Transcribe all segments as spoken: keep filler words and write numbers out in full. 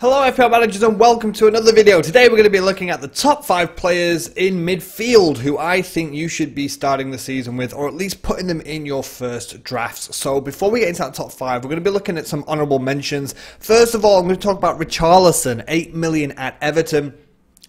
Hello F P L managers and welcome to another video. Today we're going to be looking at the top five players in midfield who I think you should be starting the season with, or at least putting them in your first drafts. So before we get into that top five, we're going to be looking at some honourable mentions. First of all, I'm going to talk about Richarlison, eight million at Everton.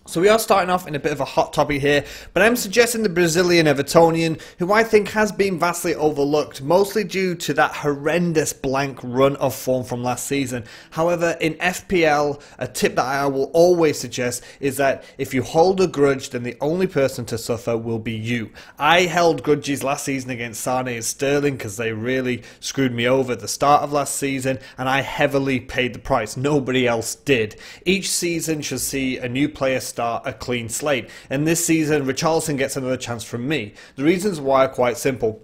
So we are starting off in a bit of a hot topic here, but I'm suggesting the Brazilian Evertonian, who I think has been vastly overlooked, mostly due to that horrendous blank run of form from last season. However, in F P L, a tip that I will always suggest is that if you hold a grudge, then the only person to suffer will be you. I held grudges last season against Sané and Sterling because they really screwed me over at the start of last season, and I heavily paid the price. Nobody else did. Each season should see a new player start a clean slate, and this season Richarlison gets another chance from me. The reasons why are quite simple.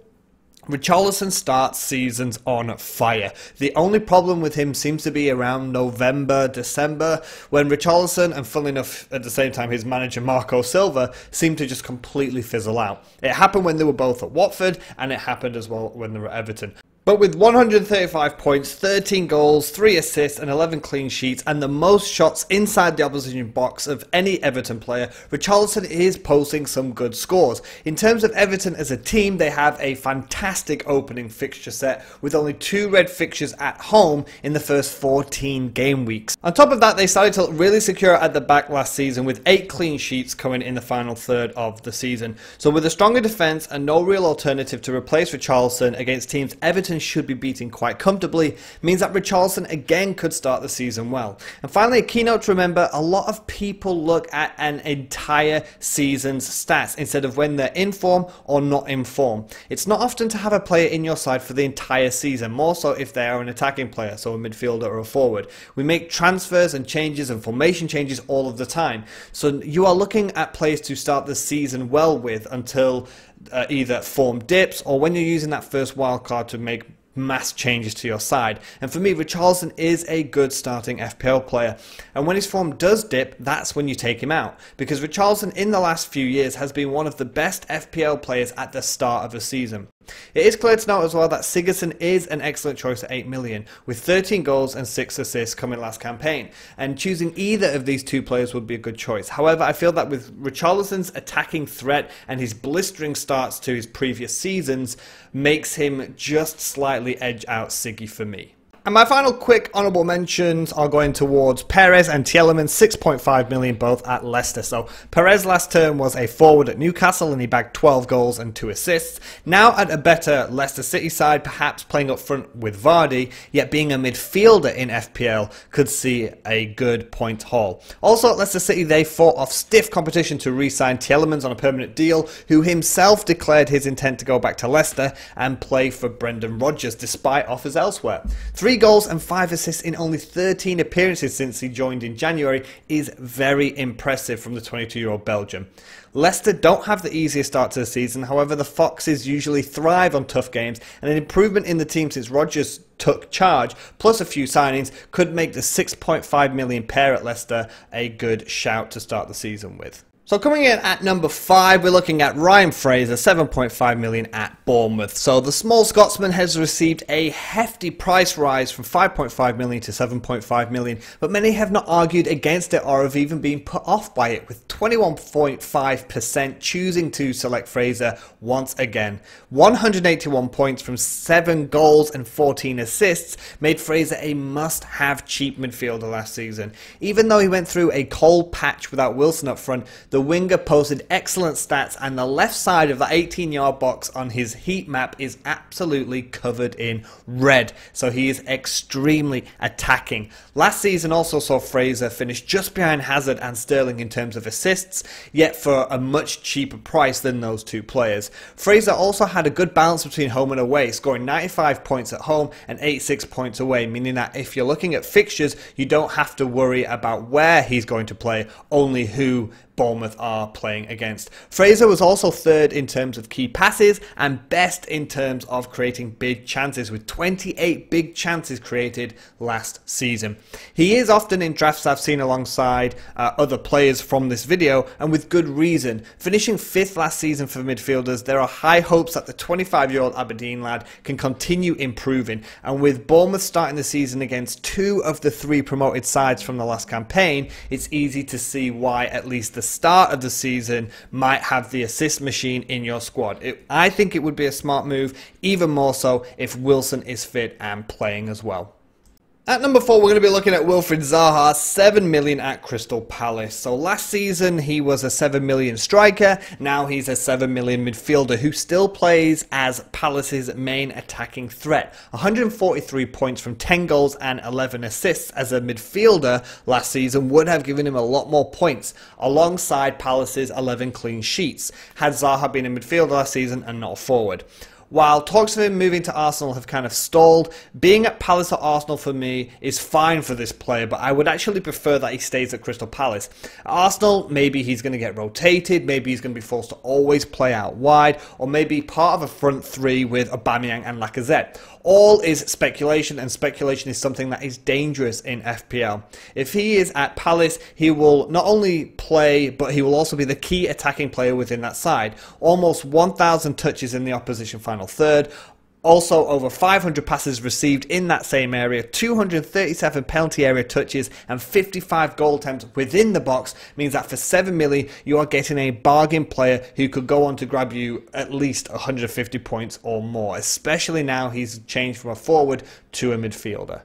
Richarlison starts seasons on fire. The only problem with him seems to be around November, December, when Richarlison, and funnily enough at the same time his manager Marco Silva, seemed to just completely fizzle out. It happened when they were both at Watford, and it happened as well when they were at Everton. But with one hundred thirty-five points, thirteen goals, three assists and eleven clean sheets, and the most shots inside the opposition box of any Everton player, Richarlison is posting some good scores. In terms of Everton as a team, they have a fantastic opening fixture set with only two red fixtures at home in the first fourteen game weeks. On top of that, they started to look really secure at the back last season with eight clean sheets coming in the final third of the season. So with a stronger defence and no real alternative to replace Richarlison against teams Everton should be beating quite comfortably, means that Richarlison again could start the season well. And finally, a keynote to remember: a lot of people look at an entire season's stats instead of when they're in form or not in form. It's not often to have a player in your side for the entire season, more so if they are an attacking player, so a midfielder or a forward. We make transfers and changes and formation changes all of the time, so you are looking at players to start the season well with until uh, either form dips or when you're using that first wildcard to make mass changes to your side. And for me, Richarlison is a good starting F P L player, and when his form does dip, that's when you take him out, because Richarlison in the last few years has been one of the best F P L players at the start of a season. It is clear to note as well that Sigurdsson is an excellent choice at eight million, with thirteen goals and six assists coming last campaign, and choosing either of these two players would be a good choice. However, I feel that with Richarlison's attacking threat and his blistering starts to his previous seasons, makes him just slightly edge out Siggy for me. And my final quick honourable mentions are going towards Perez and Tielemans, six point five million both at Leicester. So Perez last term was a forward at Newcastle and he bagged twelve goals and two assists. Now at a better Leicester City side, perhaps playing up front with Vardy, yet being a midfielder in F P L could see a good point haul. Also at Leicester City, they fought off stiff competition to re-sign Tielemans on a permanent deal, who himself declared his intent to go back to Leicester and play for Brendan Rodgers despite offers elsewhere. Three Three goals and five assists in only thirteen appearances since he joined in January is very impressive from the twenty-two-year-old Belgian. Leicester don't have the easiest start to the season, however the Foxes usually thrive on tough games, and an improvement in the team since Rodgers took charge, plus a few signings, could make the six point five million pair at Leicester a good shout to start the season with. So coming in at number five, we're looking at Ryan Fraser, seven point five million at Bournemouth. So the small Scotsman has received a hefty price rise from five point five million to seven point five million, but many have not argued against it or have even been put off by it, with twenty-one point five percent choosing to select Fraser once again. one hundred eighty-one points from seven goals and fourteen assists made Fraser a must-have cheap midfielder last season. Even though he went through a cold patch without Wilson up front, the winger posted excellent stats, and the left side of the eighteen-yard box on his heat map is absolutely covered in red, so he is extremely attacking. Last season also saw Fraser finish just behind Hazard and Sterling in terms of assists, yet for a much cheaper price than those two players. Fraser also had a good balance between home and away, scoring ninety-five points at home and eighty-six points away, meaning that if you're looking at fixtures, you don't have to worry about where he's going to play, only who Bournemouth Bournemouth are playing against. Fraser was also third in terms of key passes and best in terms of creating big chances, with twenty-eight big chances created last season. He is often in drafts I've seen alongside uh, other players from this video, and with good reason. Finishing fifth last season for midfielders, there are high hopes that the twenty-five-year-old Aberdeen lad can continue improving, and with Bournemouth starting the season against two of the three promoted sides from the last campaign, it's easy to see why at least the start of the season might have the assist machine in your squad. It, I think it would be a smart move, even more so if Wilson is fit and playing as well. At number four, we're going to be looking at Wilfried Zaha, seven million at Crystal Palace. So last season, he was a seven million striker. Now he's a seven million midfielder who still plays as Palace's main attacking threat. one hundred forty-three points from ten goals and eleven assists as a midfielder last season would have given him a lot more points, alongside Palace's eleven clean sheets, had Zaha been a midfielder last season and not a forward. While talks of him moving to Arsenal have kind of stalled, being at Palace or Arsenal for me is fine for this player, but I would actually prefer that he stays at Crystal Palace. At Arsenal, maybe he's going to get rotated, maybe he's going to be forced to always play out wide, or maybe part of a front three with Aubameyang and Lacazette. All is speculation, and speculation is something that is dangerous in F P L. If he is at Palace, he will not only play, but he will also be the key attacking player within that side. Almost one thousand touches in the opposition final third. Also, over five hundred passes received in that same area, two hundred thirty-seven penalty area touches, and fifty-five goal attempts within the box means that for seven million, you are getting a bargain player who could go on to grab you at least one hundred fifty points or more, especially now he's changed from a forward to a midfielder.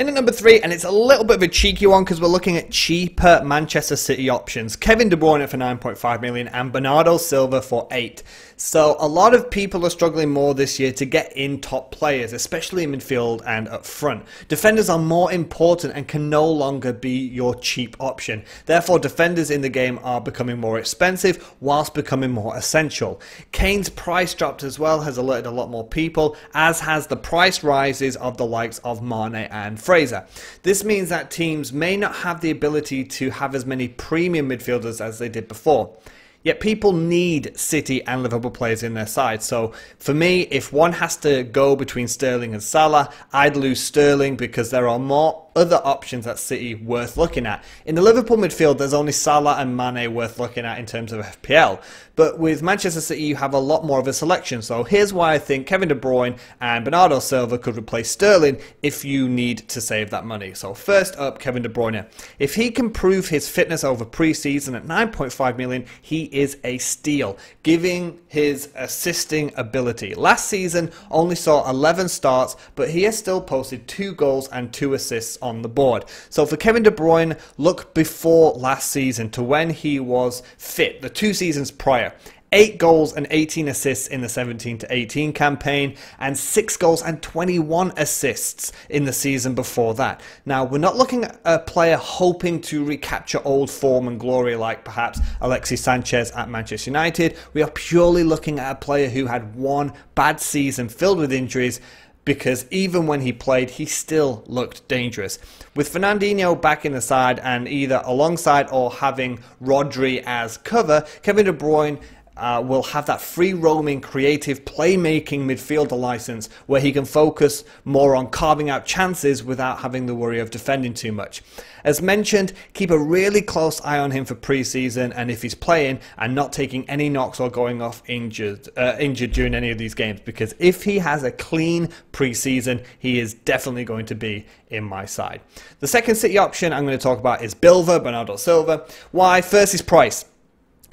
In at number three, and it's a little bit of a cheeky one because we're looking at cheaper Manchester City options. Kevin De Bruyne for nine point five million and Bernardo Silva for eight. So a lot of people are struggling more this year to get in top players, especially in midfield and up front. Defenders are more important and can no longer be your cheap option. Therefore, defenders in the game are becoming more expensive whilst becoming more essential. Kane's price dropped as well has alerted a lot more people, as has the price rises of the likes of Mane and Fraser. This means that teams may not have the ability to have as many premium midfielders as they did before. Yet people need City and Liverpool players in their side. So for me, if one has to go between Sterling and Salah, I'd lose Sterling because there are more other options at City worth looking at. In the Liverpool midfield, there's only Salah and Mane worth looking at in terms of F P L. But with Manchester City, you have a lot more of a selection. So here's why I think Kevin De Bruyne and Bernardo Silva could replace Sterling if you need to save that money. So first up, Kevin De Bruyne. If he can prove his fitness over pre-season at nine point five million, he is a steal, giving his assisting ability. Last season, only saw eleven starts, but he has still posted two goals and two assists on the board. So for Kevin De Bruyne, look before last season to when he was fit, the two seasons prior. eight goals and eighteen assists in the seventeen to eighteen campaign, and six goals and twenty-one assists in the season before that. Now, we're not looking at a player hoping to recapture old form and glory like perhaps Alexis Sanchez at Manchester United. We are purely looking at a player who had one bad season filled with injuries, because even when he played, he still looked dangerous. With Fernandinho back in the side and either alongside or having Rodri as cover, Kevin De Bruyne Uh, will have that free-roaming, creative, playmaking midfielder license where he can focus more on carving out chances without having the worry of defending too much. As mentioned, keep a really close eye on him for pre-season and if he's playing and not taking any knocks or going off injured, uh, injured during any of these games, because if he has a clean pre-season, he is definitely going to be in my side. The second City option I'm going to talk about is Bilva, Bernardo Silva. Why? First is price.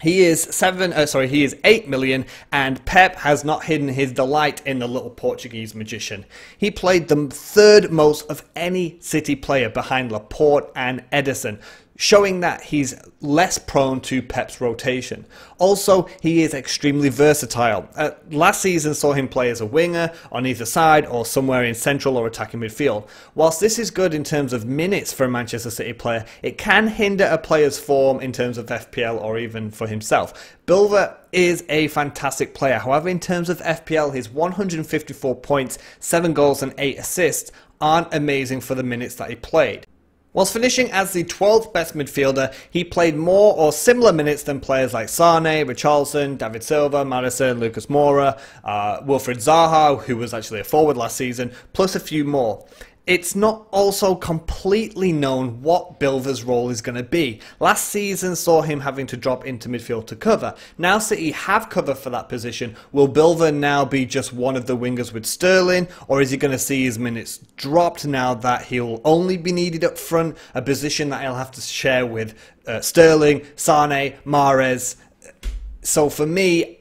He is seven. Uh, sorry, he is eight million, and Pep has not hidden his delight in the little Portuguese magician. He played the third most of any City player behind Laporte and Ederson, showing that he's less prone to Pep's rotation. Also, he is extremely versatile. Uh, last season saw him play as a winger on either side or somewhere in central or attacking midfield. Whilst this is good in terms of minutes for a Manchester City player, it can hinder a player's form in terms of F P L or even for himself. Bilva is a fantastic player. However, in terms of F P L, his one hundred fifty-four points, seven goals and eight assists aren't amazing for the minutes that he played. Whilst finishing as the twelfth best midfielder, he played more or similar minutes than players like Sané, Richarlison, David Silva, Madison, Lucas Moura, uh, Wilfried Zaha, who was actually a forward last season, plus a few more. It's not also completely known what Silva's role is going to be. Last season saw him having to drop into midfield to cover. Now City have cover for that position. Will Silva now be just one of the wingers with Sterling, or is he going to see his minutes dropped now that he'll only be needed up front, a position that he'll have to share with uh, Sterling, Sané, Mahrez? So for me,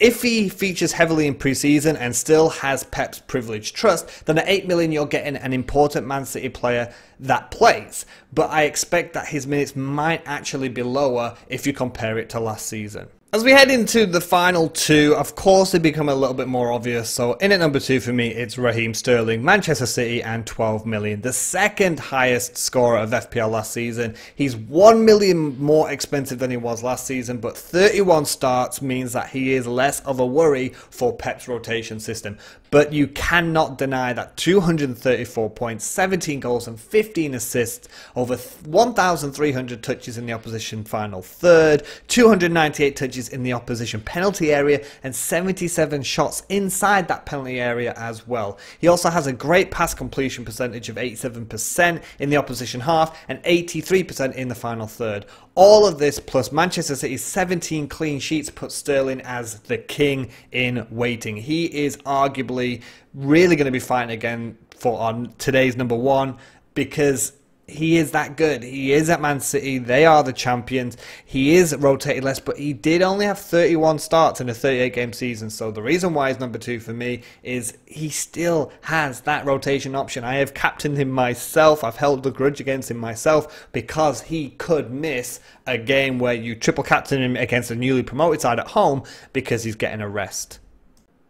if he features heavily in pre-season and still has Pep's privileged trust, then at eight million you're getting an important Man City player that plays. But I expect that his minutes might actually be lower if you compare it to last season. As we head into the final two, of course they become a little bit more obvious. So in at number two for me, it's Raheem Sterling, Manchester City and twelve million. The second highest scorer of F P L last season. He's one million more expensive than he was last season, but thirty-one starts means that he is less of a worry for Pep's rotation system. But you cannot deny that two hundred thirty-four points, seventeen goals and fifteen assists, over one thousand three hundred touches in the opposition final third, two hundred ninety-eight touches in the opposition penalty area and seventy-seven shots inside that penalty area as well. He also has a great pass completion percentage of eighty-seven percent in the opposition half and eighty-three percent in the final third. All of this plus Manchester City's seventeen clean sheets puts Sterling as the king in waiting. He is arguably really going to be fighting again for on today's number one, because he is that good. He is at Man City. They are the champions. He is rotated less, but he did only have thirty-one starts in a thirty-eight game season. So the reason why he's number two for me is he still has that rotation option. I have captained him myself. I've held the grudge against him myself because he could miss a game where you triple captain him against a newly promoted side at home because he's getting a rest.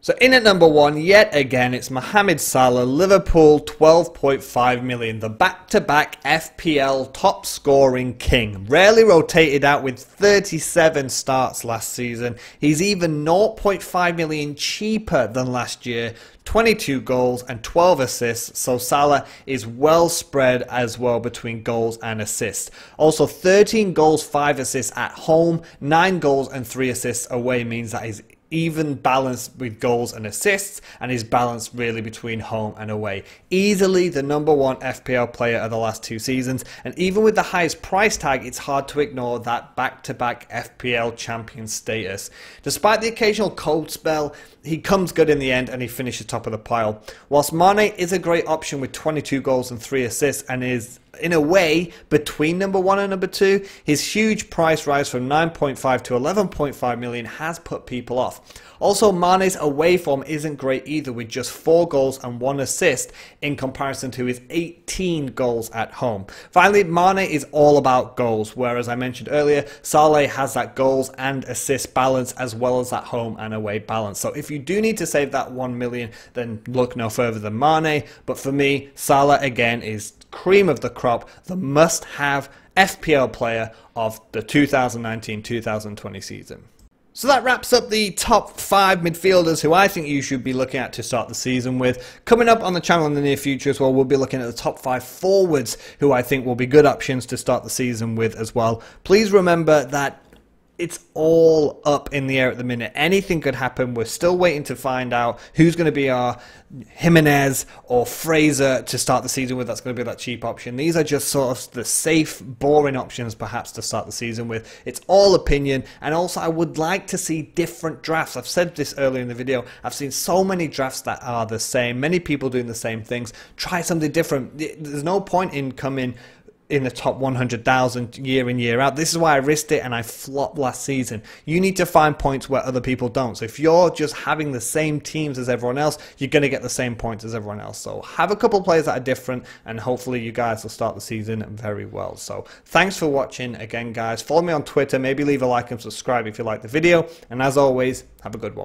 So in at number one, yet again, it's Mohamed Salah, Liverpool, twelve point five million, the back-to-back F P L top-scoring king. Rarely rotated out with thirty-seven starts last season. He's even zero point five million cheaper than last year, twenty-two goals and twelve assists, so Salah is well spread as well between goals and assists. Also thirteen goals, five assists at home, nine goals and three assists away means that he's even balanced with goals and assists, and is balanced really between home and away. Easily the number one F P L player of the last two seasons, and even with the highest price tag, it's hard to ignore that back-to-back F P L champion status. Despite the occasional cold spell, he comes good in the end and he finishes top of the pile. Whilst Mane is a great option with twenty-two goals and three assists and is in a way between number one and number two, his huge price rise from nine point five to eleven point five million has put people off. Also, Mane's away form isn't great either, with just four goals and one assist in comparison to his eighteen goals at home. Finally, Mane is all about goals, where, as I mentioned earlier, Salah has that goals and assist balance as well as that home and away balance. So if you do need to save that one million, then look no further than Mane. But for me, Salah again is cream of the crop, the must-have F P L player of the two thousand nineteen two thousand twenty season. So that wraps up the top five midfielders who I think you should be looking at to start the season with. Coming up on the channel in the near future as well, we'll be looking at the top five forwards who I think will be good options to start the season with as well. Please remember that it's all up in the air at the minute. Anything could happen. We're still waiting to find out who's going to be our Jimenez or Fraser to start the season with. That's going to be that cheap option. These are just sort of the safe, boring options perhaps to start the season with. It's all opinion, and also I would like to see different drafts. I've said this earlier in the video. I've seen so many drafts that are the same. Many people doing the same things. Try something different. There's no point in coming in the top one hundred thousand year in, year out. This is why I risked it and I flopped last season. You need to find points where other people don't. So if you're just having the same teams as everyone else, you're going to get the same points as everyone else. So have a couple players that are different, and hopefully you guys will start the season very well. So thanks for watching again, guys. Follow me on Twitter. Maybe leave a like and subscribe if you like the video. And as always, have a good one.